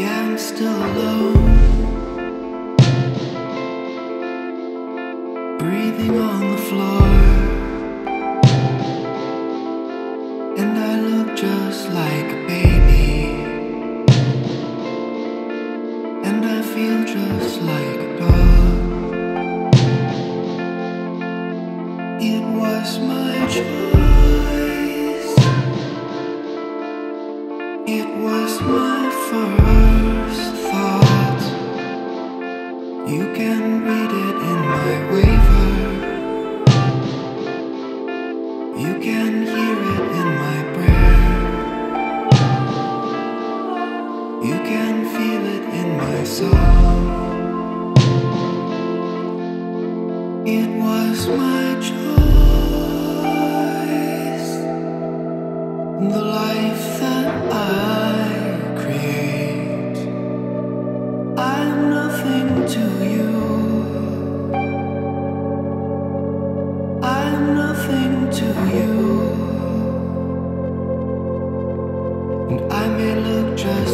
Yeah, I'm still alone, breathing on the floor, and I look just like a baby, and I feel just like a dog. It was my choice, it was my fault. You can read it in my waver, you can hear it in my prayer, you can feel it in my soul. It was my choice, the life that I create. I'm nothing to and I may look just